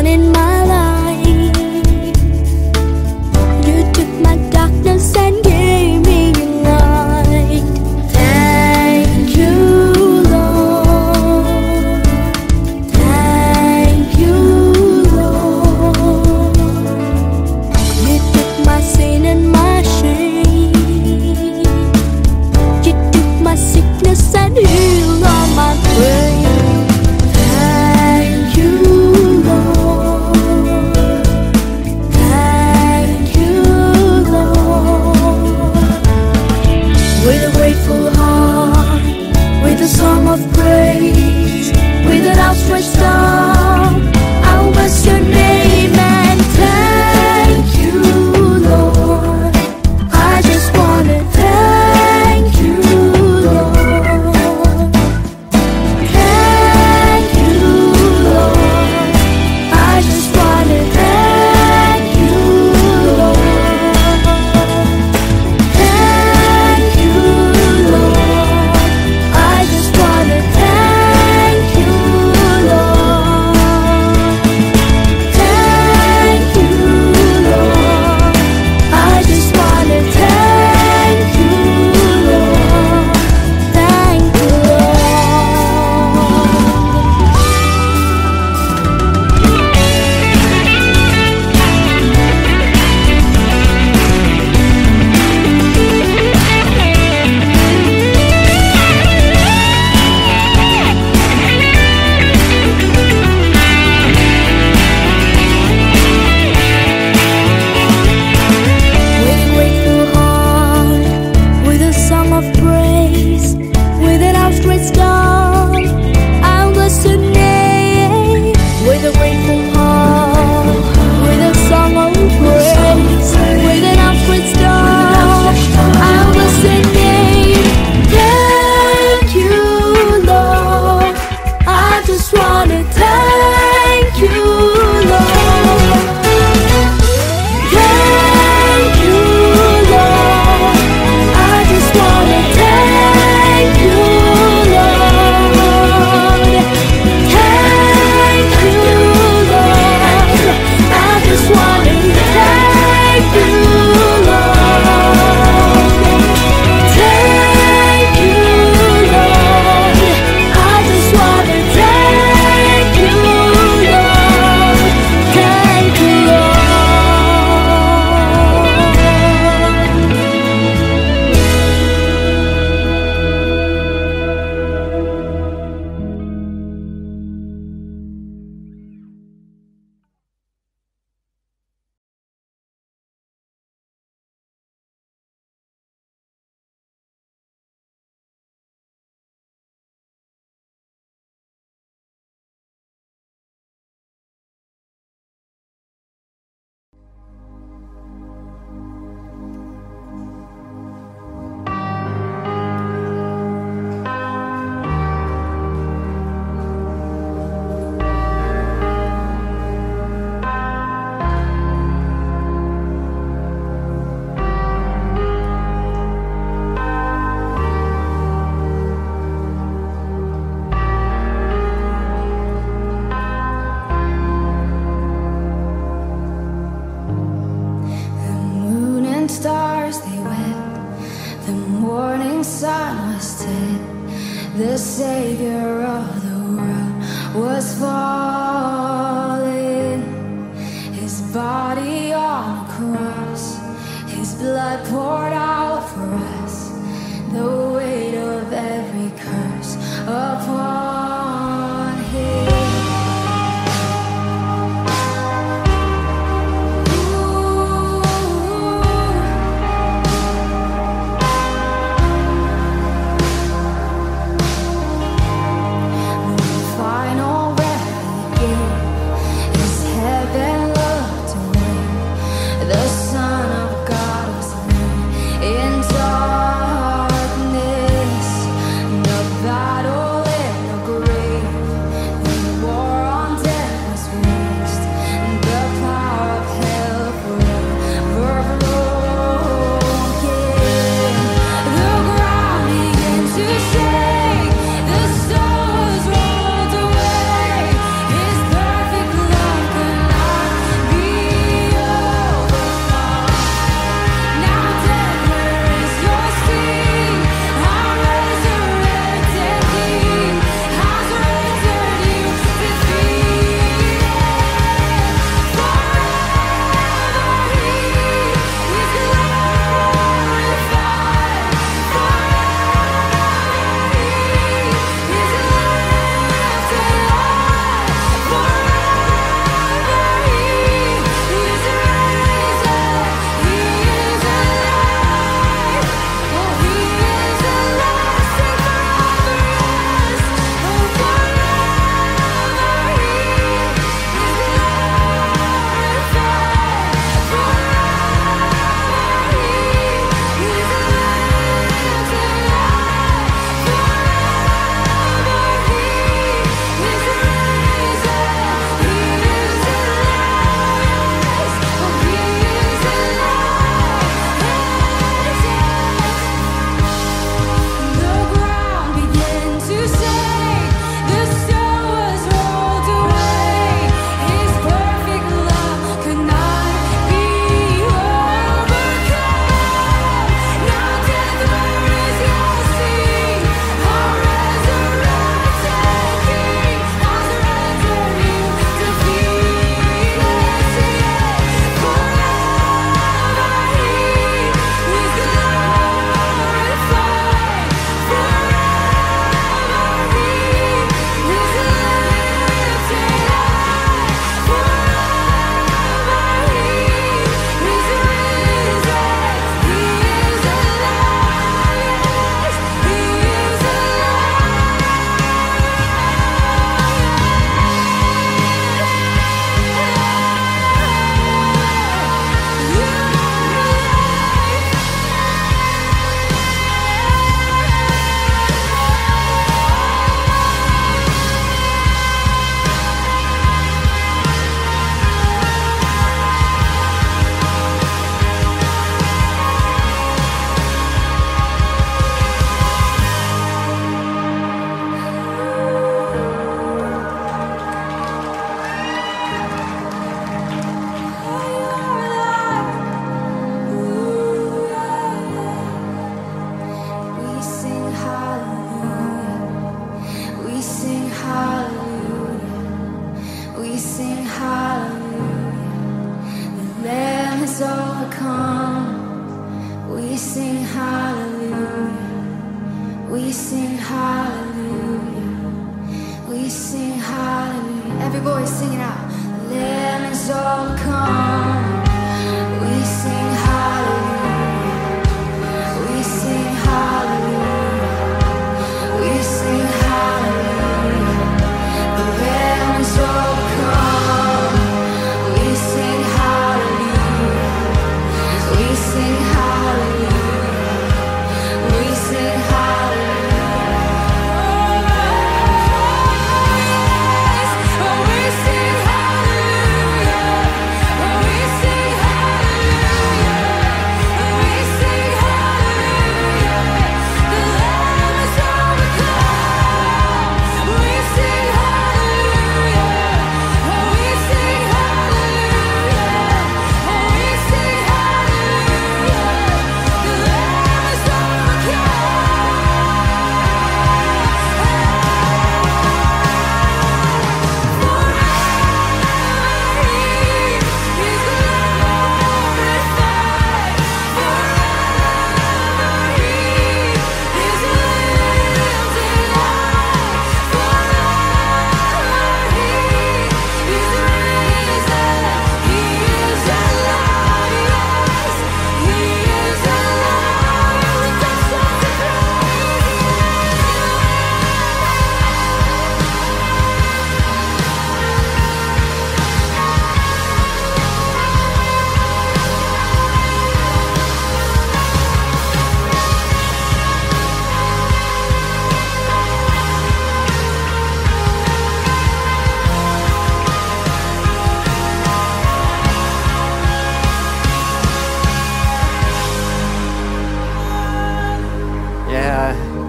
in my life. You took my darkness and gave me light. Thank you, Lord. Thank you, Lord. You took my sin and my shame. You took my sickness and healed all my pain.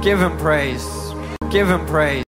Give him praise. Give him praise.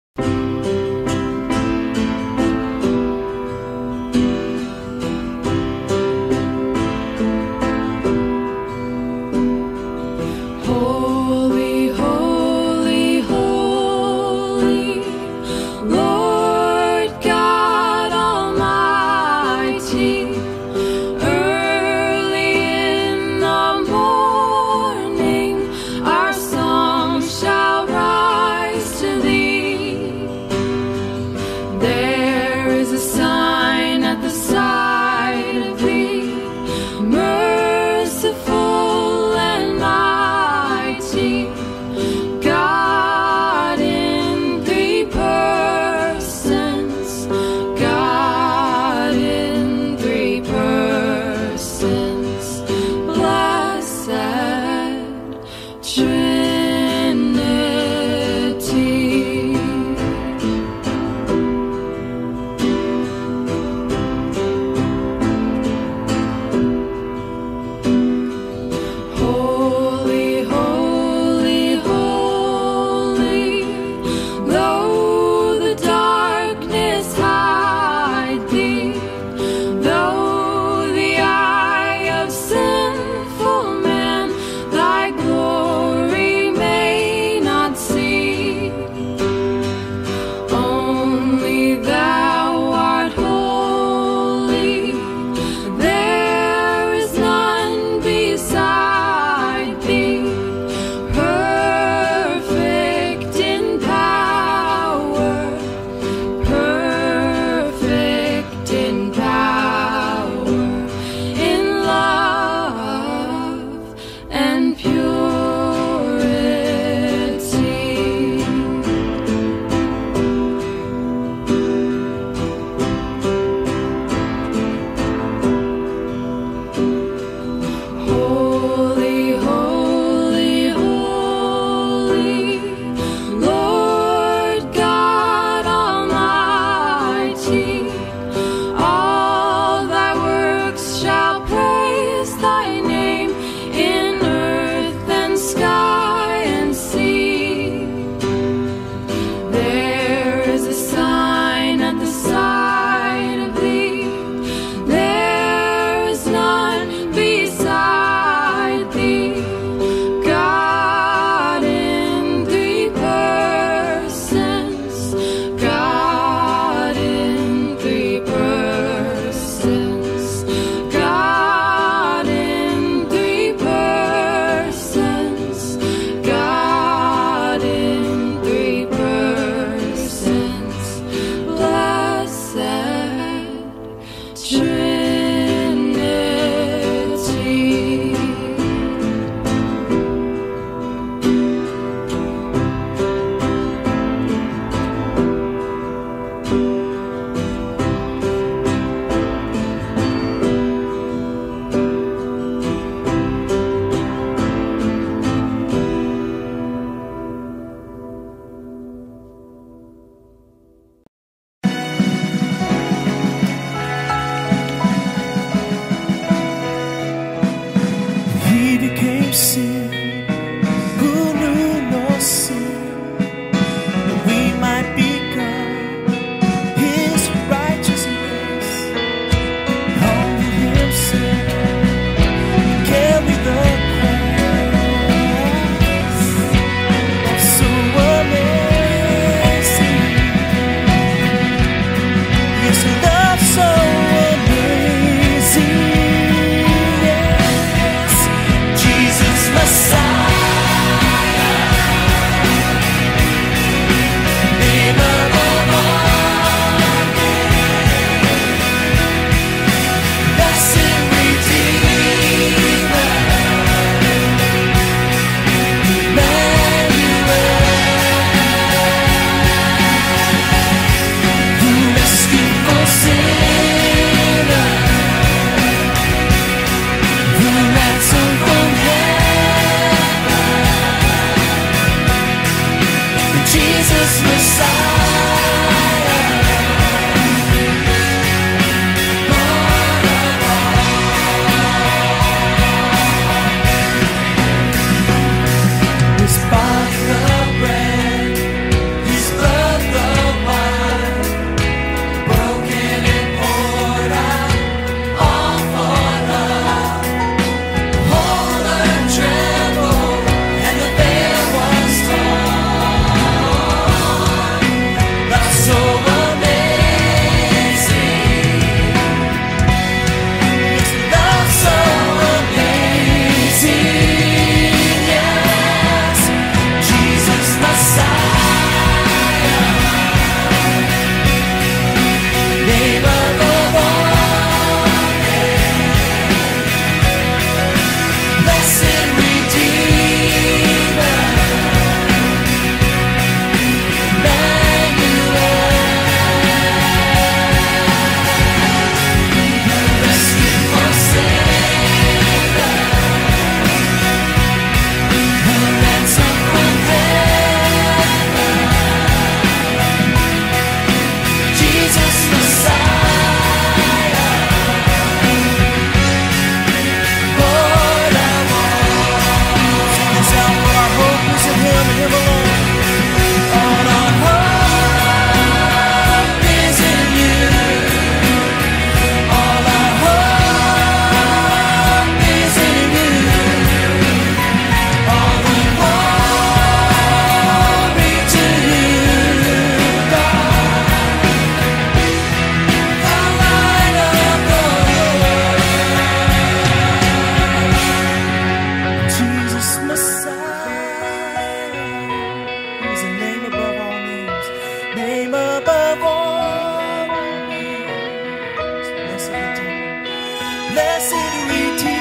blessed redeemer.